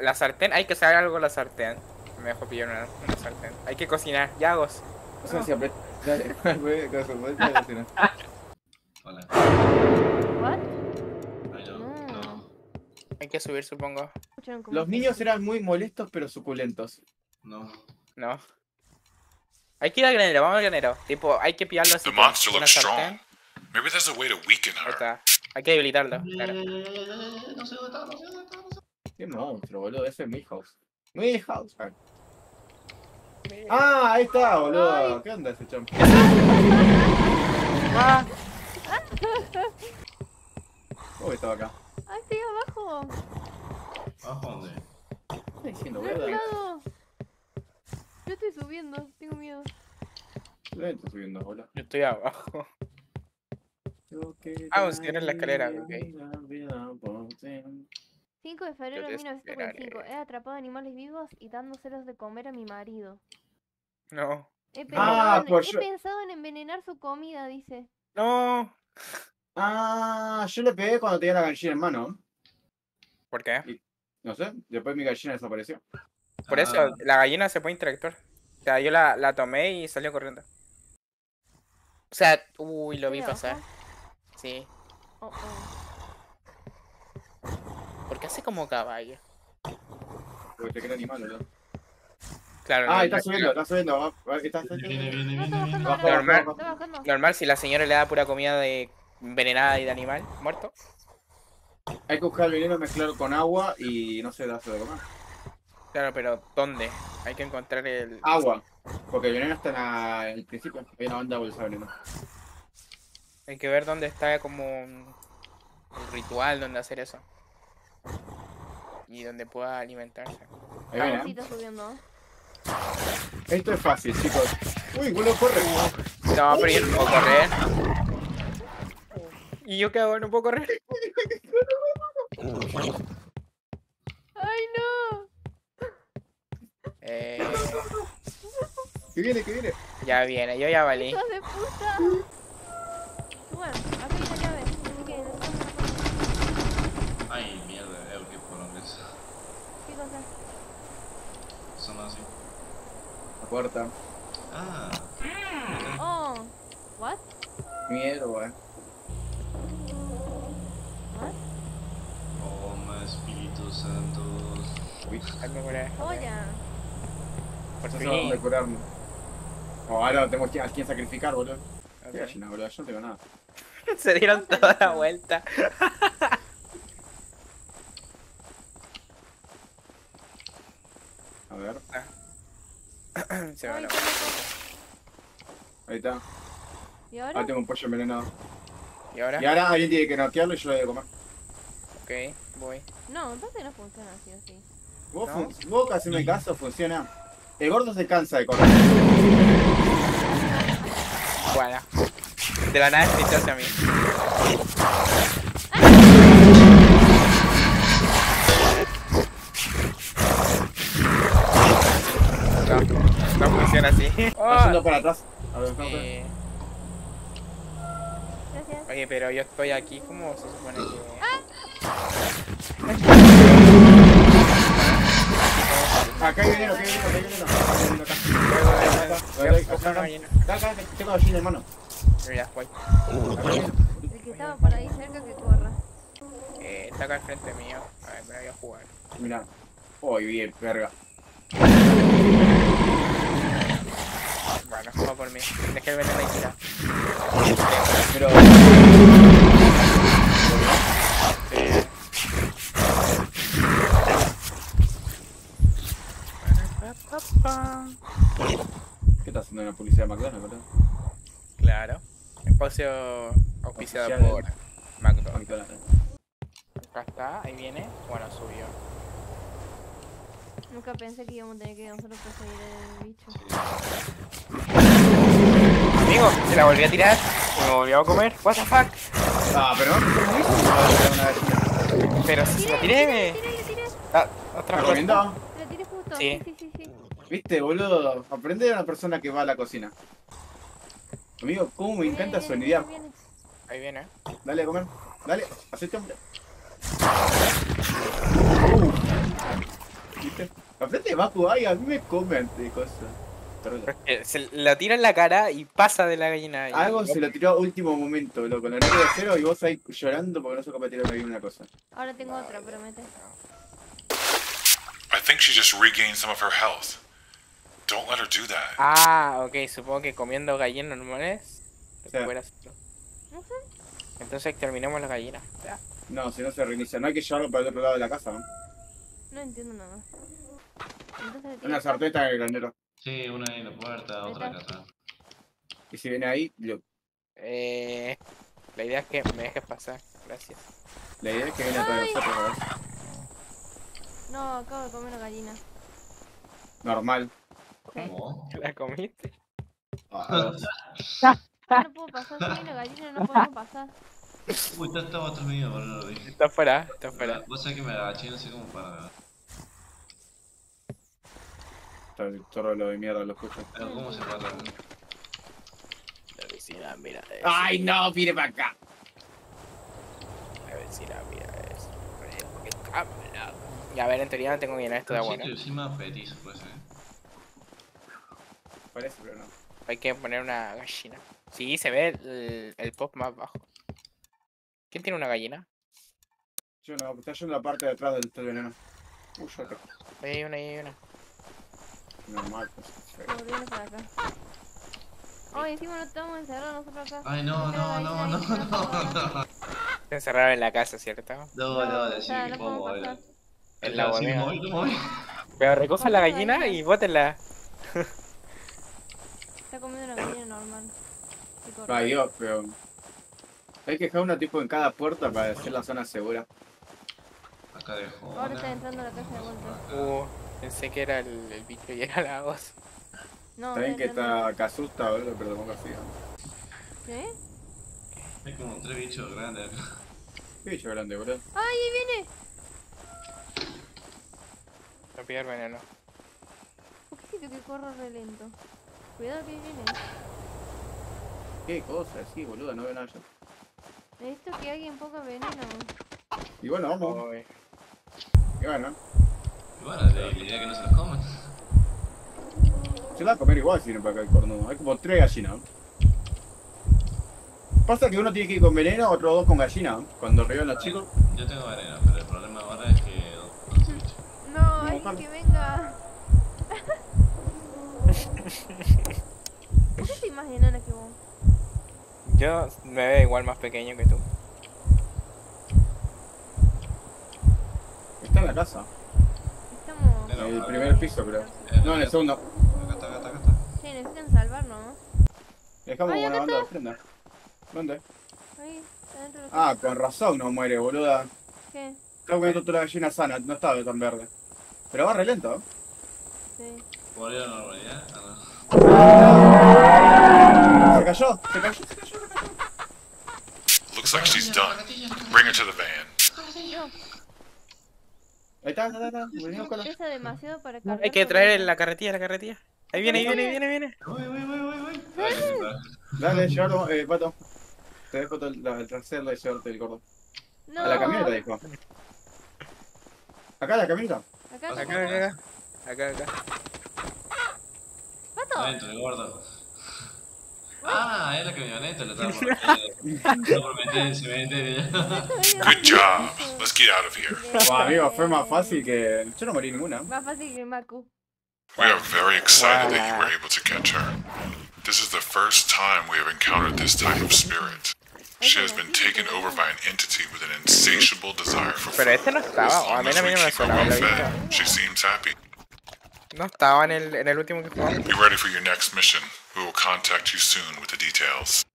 la sartén, hay que sacar algo de la sartén. Me dejó pillar una sartén. Hay que cocinar, ya vos. Eso siempre. Dale, voy a cocinar. Hola. ¿Qué? No. Hay que subir, supongo. Los niños eran muy molestos pero suculentos. No. No. Hay que ir al granero, vamos al granero. Tipo, hay que pillarlo así. Una sartén. Maybe there's a way to weaken her. Está. Hay que debilitarlo, claro. No sé dónde está, no sé dónde está, no sé. Qué monstruo, boludo, ese es mi house. Mi house. Ah, ahí está, boludo. Ay. ¿Qué onda ese champ? Ah. Uy, estaba acá. Ah, estoy abajo. ¿Abajo dónde? ¿Qué está diciendo, boludo? Yo estoy subiendo, tengo miedo. Yo estoy subiendo, boludo. Yo estoy abajo. Ah, vos tienes la escalera, ok. 5 de febrero de 1955. He atrapado animales vivos y dándoselos de comer a mi marido. No. He pensado en envenenar su comida, dice. No. Ah, yo le pegué cuando tenía la gallina en mano. ¿Por qué? Y, no sé, después mi gallina desapareció. Por eso, la gallina se puede interactuar. O sea, yo la tomé y salió corriendo. O sea, uy, lo vi pasar. Sí. ¿Por qué hace como caballo? Porque te cree animal, ¿verdad? Claro. Ah, no, está subiendo, está subiendo. Está subiendo. Normal, si la señora le da pura comida de envenenada y de animal muerto. Hay que buscar el veneno, mezclarlo con agua y no se da de comer. Claro, pero ¿dónde? Hay que encontrar el... agua. Porque el veneno está en el principio. Hay una banda de bolsa de veneno. Hay que ver dónde está como un ritual donde hacer eso. Y donde pueda alimentarse. Ahí viene. Esto es fácil, chicos. Uy, vuelo corre. No, pero yo no puedo correr. ¿Y yo qué hago? No puedo correr. ¡Ay, no! ¿Qué viene? ¿Qué viene? Ya viene, yo ya valí. ¡Hijo de puta! Bueno, aquí la llave. Ay, mierda, qué porón es. ¿Qué cosa? Son así. La puerta. Ah. Oh. What? Miedo, What? Oh, my Espíritu Santo. Uy, hazme curar. Oye. Por eso no vamos a curarme. Oh, ahora tengo a quien sacrificar, boludo. Qué gallina, boludo, yo no tengo nada. Se dieron toda la vuelta. A ver. Se va la vuelta. Ahí está. ¿Y ahora? Ahora tengo un pollo envenenado. ¿Y ahora? Y ahora alguien tiene que noquearlo y yo lo voy a comer. Ok, voy. No, entonces no funciona así o así. Vos casi me caso, funciona. El gordo se cansa de correr. Bueno. De la nada escuchó hacia mí. No, no funciona así. Haciendo para atrás. A ver, gracias. Oye, pero yo estoy aquí, ¿cómo se supone que...? Acá hay veneno, acá hay veneno, acá hay veneno. Acá tengo gallina, hermano. Mira, voy. El que estaba por ahí cerca que corra. Está acá al frente mío. A ver, me la voy a jugar. Mira. Uy, bien, verga. Bueno, juega por mí. Dejé el veneno ahí tirado. Pero... ¿qué está haciendo una publicidad de McDonald's, verdad? Claro. Espacio auspiciado por McDonald's. Acá está, ahí viene. Bueno, subió. Nunca pensé que íbamos a tener que nosotros perseguir el bicho. Amigo, se la volví a tirar. Se me volvió a comer. What the fuck. Ah, pero no. Pero si la tiré. Otra cosa. Sí. Sí. Viste, boludo, aprende de una persona que va a la cocina. Amigo, cómo me encanta sonidear. Ahí viene, Dale, comer. Dale, hacete hombre. Aprende más a jugar y a mí me comen de cosas. Se la tira en la cara y pasa de la gallina. Algo se lo tiró a último momento, loco. La 9-0 y vos ahí llorando porque no sos capaz de tirar una cosa. Ahora tengo otra, promete. I think she just regained some of her health. Don't let her do that. Ah, ok, supongo que comiendo gallinas normales recuperas otro. Entonces terminamos la gallina. No, si no se reinicia, no hay que llevarlo para el otro lado de la casa, ¿no? No entiendo nada. Una sarteta en el granero. Sí, una en la puerta, otra en la casa. Y si viene ahí, lo... la idea es que me dejes pasar, gracias. La idea es que viene para nosotros, ¿verdad? No, acabo de comer gallina. Normal. ¿Cómo? ¿La comiste? Ah, no puedo pasar, si viene gallina no podemos pasar. Uy, estaba atrás mío, no lo vi. Está fuera, está fuera. Vos sabés que me agaché, no sé cómo para... Está el toro lo de mierda, lo escucho. Pero ¿cómo se mata? La vecina mira eso. ¡Ay no! ¡Mire para acá! La vecina mira eso. ¡Qué cámara! Y a ver, en teoría no tengo que llenar esto de agua, ¿no? Encima petizo, puede ser. Parece, pero no. Hay que poner una gallina. Sí, se ve el pop más bajo. ¿Quién tiene una gallina? Yo no, está yendo la parte de atrás del veneno. Uy, yo acá. Ahí hay una, ahí hay una. Normal, pues. Volvimos para acá. Ay, encima no estamos encerrados nosotros acá. Ay, no. Te encerraron en la casa, ¿cierto? No, decir que puedo moverla. En la bodega. Pero recoja la gallina y bótenla. Está comiendo una gallina normal. Ay, Dios, pero... Hay que dejar una tipo en cada puerta para hacer la zona segura. Acá dejó. Ahora está entrando a la casa de vuelta. Pensé que era el bicho y era la voz. No, saben que está casusta, boludo, pero tampoco así. ¿Qué? Hay como tres bichos grandes acá. ¿Qué bicho grande, boludo? ¡Ay, ahí viene! No pillar veneno. ¿Por qué siento que corro re lento? Cuidado que ahí viene. ¿Qué cosa? Sí, boludo, no veo nada yo. Necesito que alguien ponga veneno. Y bueno, vamos. Y bueno. Y bueno, la idea es que no se los coman. Se la va a comer igual si vienen para acá el cornudo. Hay como tres gallinas. Pasa que uno tiene que ir con veneno, otros dos con gallina. Cuando arriban los chicos. Yo tengo veneno, pero el problema ahora es que... No, alguien que venga. ¿Por qué soy más enana que vos? Yo me veo igual más pequeño que tú. Está en la casa. Estamos... En el primer piso, creo. No, en el segundo. Acá está. Sí, necesitan salvarnos, ¿no? Dejamos una banda de ofrenda. ¿Dónde? Ahí, adentro de la casa. Ah, con razón no muere, boluda. ¿Qué? Estaba comiendo toda la gallina sana, no estaba tan verde. Pero va re lento, ¿eh? Sí. ¿Volvió a la normalidad? Ah, no. Se cayó. Looks like she's done. Bring her to the van. Ahí está. Pesa demasiado para cargar. Hay que traer la carretilla. Ahí viene. Voy. Dale, llévalo, Pato. Te dejo el trasero y llévate el gordo. No. A la camioneta, dijo. Acá, la camioneta. Acá. Pato. Adentro, el gordo. Ah, es la camioneta, lo estaba por meter en el cementerio. Good job, let's get out of here. Wow, amigo, fue más fácil que... Yo no morí ninguna. Más fácil que Maku. We are very excited that you were able to catch her. This is the first time we have encountered this type of spirit. She has been taken over by an entity with an insatiable desire for food. Pero este no estaba, a mí no me sonaba. She seems happy. No estaba en el último que jugamos. Be ready for your next mission. We will contact you soon with the details.